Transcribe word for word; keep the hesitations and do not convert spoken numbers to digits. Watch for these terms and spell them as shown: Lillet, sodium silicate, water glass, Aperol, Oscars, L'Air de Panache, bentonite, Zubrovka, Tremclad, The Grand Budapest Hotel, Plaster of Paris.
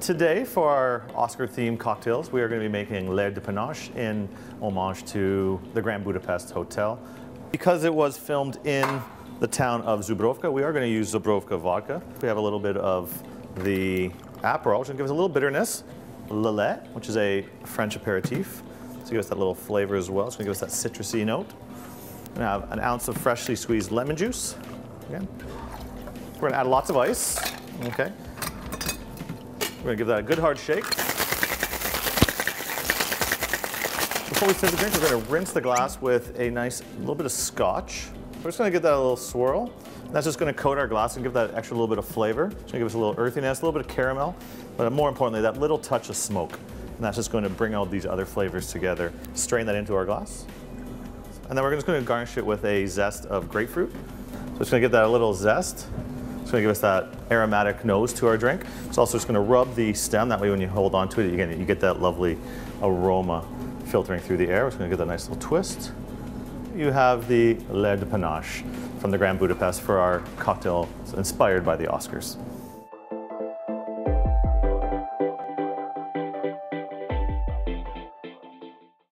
Today, for our Oscar-themed cocktails, we are going to be making L'Air de Panache in homage to the Grand Budapest Hotel. Because it was filmed in the town of Zubrovka, we are going to use Zubrovka vodka. We have a little bit of the Aperol, which will give us a little bitterness. Lillet, which is a French aperitif, so give us that little flavor as well. It's going to give us that citrusy note. We're going to have an ounce of freshly squeezed lemon juice. Again. We're going to add lots of ice. Okay. We're going to give that a good hard shake. Before we serve the drink, we're going to rinse the glass with a nice little bit of scotch. We're just going to give that a little swirl. That's just going to coat our glass and give that extra little bit of flavor. It's going to give us a little earthiness, a little bit of caramel, but more importantly, that little touch of smoke. And that's just going to bring all these other flavors together. Strain that into our glass. And then we're just going to garnish it with a zest of grapefruit. So it's going to give that a little zest. It's going to give us that aromatic nose to our drink. It's also just going to rub the stem. That way when you hold on to it, again, you get that lovely aroma filtering through the air. It's going to give that nice little twist. You have the L'Air de Panache from the Grand Budapest for our cocktail inspired by the Oscars.